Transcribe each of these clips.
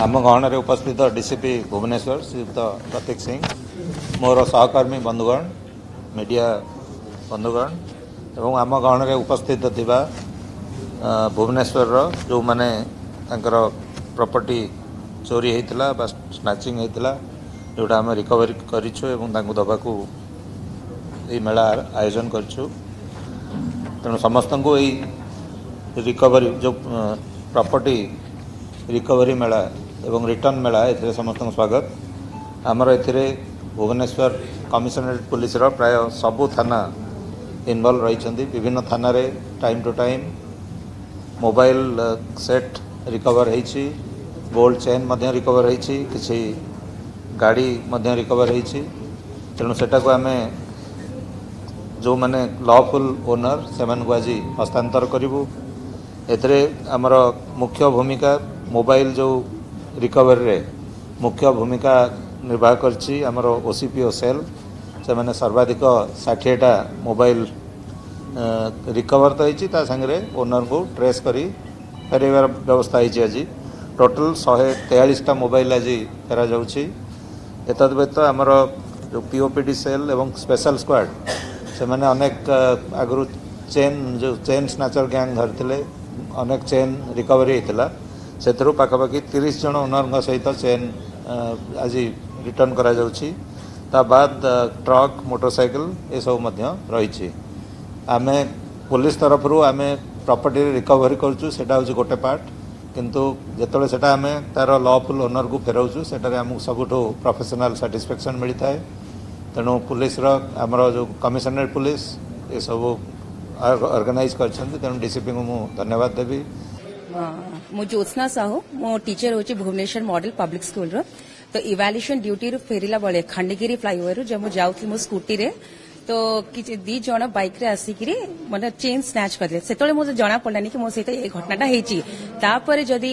आम गहन में उपस्थित डीसीपी भुवनेश्वर श्रीयुक्त प्रतीक सिंह मोर सहकर्मी बंधुगण मीडिया बंधुगण एवं आम गहन में उपस्थित थिबा भुवनेश्वर जो माने प्रॉपर्टी चोरी होता बा स्नाचिंग होता जोटा आम रिकवरी करवाकू मेला आयोजन करूँ तेणु समस्त को यही रिकवरी जो प्रॉपर्टी रिकवरी मेला एवं रिटर्न मेला ए समस्त स्वागत। आमर ए भुवनेश्वर कमिश्नरेट पुलिस प्राय सबू थाना इन्वॉल्व रही विभिन्न थाना रे time to time mobile set recover होती गोल्ड चेन रिकवर होती किसी गाड़ी रिकवर होती तेणु सेटा को आम जो मैंने लॉफुल ओनर से आज हस्तांतर करूँ। एमर मुख्य भूमिका मोबाइल जो रिकवरी रे मुख्य भूमिका निर्वाह करछि आमर ओसीपीओ सेल से सर्वाधिक 60टा मोबाइल रिकवर तो होती तांगे ओनर को ट्रेस कर फेरइबार व्यवस्था होती। आज टोटल 143टा मोबाइल आज फेर जात आमर जो पीओपीडी सेल एवं स्पेशल स्क्वाड से मैंने अनेक आगु चेन जो चेन स्नाचर गैंग धरते अनेक चेन रिकवरी होता से पाखापाखि 30 जन ओनर सहित चेन आज रिटर्न करा ता बाद ट्रक मोटरसाइकिल ये सब रही आमे पुलिस तरफ आम प्रॉपर्टी रिकवरी करूँ गोटे पार्ट किंतु जिते से आम तार लॉफुल ओनर को फेराऊँ से सब प्रोफेशनल सैटिस्फैक्शन मिलता है। तेणु पुलिस आमर जो कमिशनरेट पुलिस ये सब ऑर्गेनाइज करेणु डीसीपी को धन्यवाद देवी। मु ज्योत्ना साहू मो टीचर हूँ भुवनेश्वर मॉडल पब्लिक स्कूल रो तो इवाल्युएशन ड्यूटी फेरला बेले खंडगिरी फ्लाईओवर जो मुझे जाऊँ मो स्कूटी रे तो कि 2 जन बैक्रे आसिक मैं चेन स्नाच करते से मुझे जना पड़ानी कि मो सहित ये घटनाटा होती जदि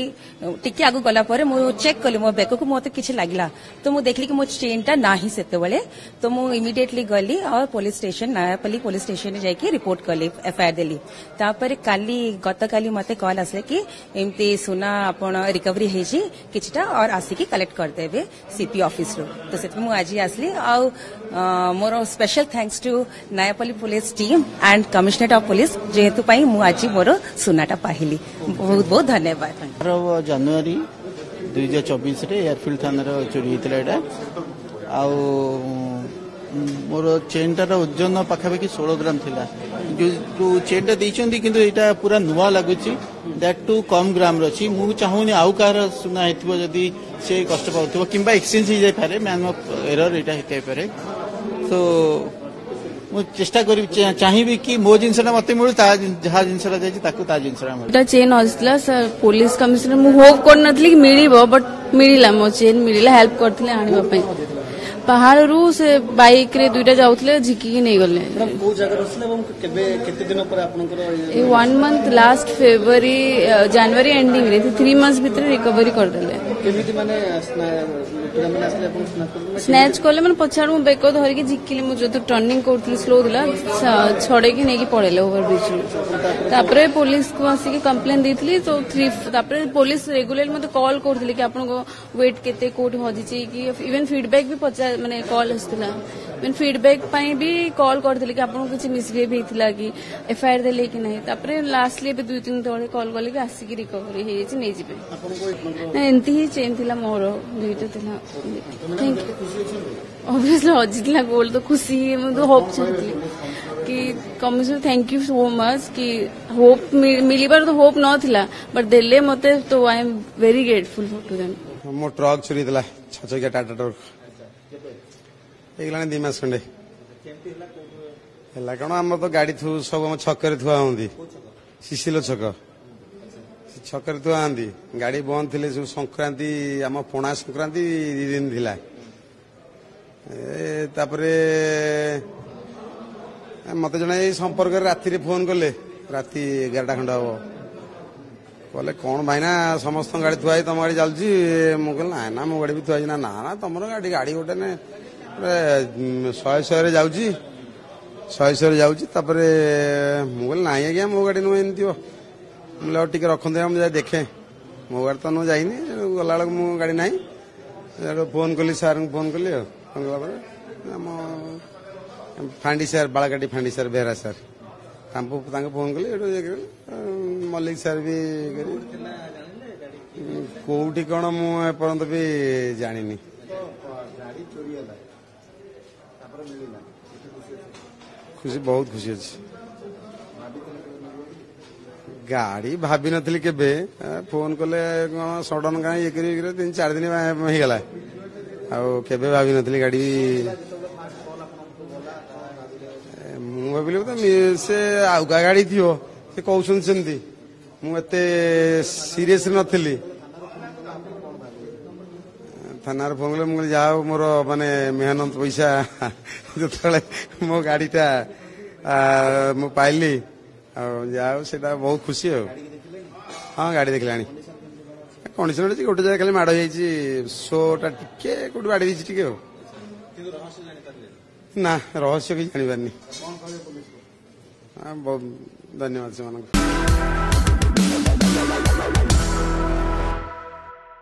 टी आगे गलापर मुझे चेक कली मो बेक को मत कि लगला तो मुझे देखली कि मो चेनटा ना से तो मुझे इमिडिएटली गली और police station Nayapalli police station जाके रिपोर्ट कली एफआईआर देली। गतकाली मत कल आसला कि एमती सुना आप रिकवरी होटा और आसिकी कलेक्ट करदे सीपी ऑफिस तो से आज आसली आ मोर special thanks to Nayapalli police team and commissionerate of police जेहेतु आज मोर सुनाटा पाइली बहुत बहुत धन्यवाद। 12 जनवरी 2024 एयरफील्ड थाना चोरी होता आउ मोर चेनटार ओजन पाखापाखि 16 ग्राम था जो चेनटा देखते कि पूरा नुआ लगुच दैट टू कम ग्राम अच्छी मुझे चाहूनी आउ कह सुना होती से कष्ट पाथ कि एक्सचेंज हो जाए मैन ऑफ एरर यहाँ होते तो चेष्टा कर चाहिए कि मो जिनसा मत मिलू जहाँ जिनसा जाए चेन आसाला सर पुलिस कमिश्नर मुझे होप कर नी मिल बट मिलला मो चेन मिलला हेल्प करते आने पहाड़ रु से बाइक रे 2टा जाउतले झिकी नहीं गले बहुत जगह रसले एवं केबे केते दिन पर आपनकर ए 1 मंथ लास्ट फेब्रुअरी जनवरी एंडिंग रे 3 मंथ्स भीतर रिकवरी कर देले केमिति माने पिरामिड असले अपन स्नैच करले माने पछाड़ में बेको धर के झिकीले मु जो टर्निंग करतली स्लो दिला छड़े के नेकी पड़ेले ओवर ब्रिज तापरे पुलिस को आसी के कंप्लेन देतली तो 3 तापरे पुलिस रेगुलर मते कॉल करतली कि आपन को वेट केते कोट हो जची कि इवन फीडबैक भी पछा मैंने कॉल आसला मैंने फीडबैक भी कॉल करते कि आपको किसी मिसबिहेव होता कि एफआईआर देले कि नहीं तापर लास्टली 2-3 तले कॉल कले कि आसिक रिकवरी एमती चेन थी मोर 2टा थी थैंक यू ऑब्वियसली हजिला गोल्ड तो खुशी तो होप चाहती कि commissioner thank you so much कि होप मिलबार तो होप नाला बट देले मत तो I am very grateful for to them. मो ट्रक चोरी थी 6 चकिया टाटा ट्रक ये 2 मास खंडे कौन आम तो गाड़ी थू सब छकर थुआ हाँ शिशिलो छकर थुआ हाँ गाड़ी बंद थे सब संक्रांति आम पोणा संक्रांति 2 दिन थिला मत जड़े संपर्क राति फोन कले राति 11टा खंड हम कहले कौन भाईना समस्त गाड़ी थुआई तुम गाड़ी चलुची मुझे ना मो गाड़ी भी थुआई ना तुम गाड़ी गाड़ी गोटे ना 100 जाऊँगी मुझे ना आज्ञा मो गाड़ी नुह एम टी रखे मो गाड़ी तो नु जाइनी। गला गाड़ी ना फोन कली सार फोन कली आम फाँडी सार बालाकाटी फाँडी सार बेहरा सार फोन कली मल्लिक सार भी कौटी कौन मुझे भी जानी खुशी बहुत खुशी अच्छी गाड़ी भाभी नथली के बे फोन कले सडन कहीं ये कर 3-4 दिन होगा आबे भाभी नथली गाड़ी मुझे भाविली से आउ का गाड़ी थी से कौन सेमती मुझे सीरीयस नथली थाना फोन कले जा मोर मानने मेहनत पैसा जो मो गाड़ीटा मु पाइली जाओ से बहुत खुशी हो। हाँ गाड़ी देख लाणी कंडीशन अच्छी गोटे जगह खाली माड़ हो शोटा टे कौटे बाड़ी टे ना रहस्य कहीं जानी पारनी। हाँ बहुत धन्यवाद से।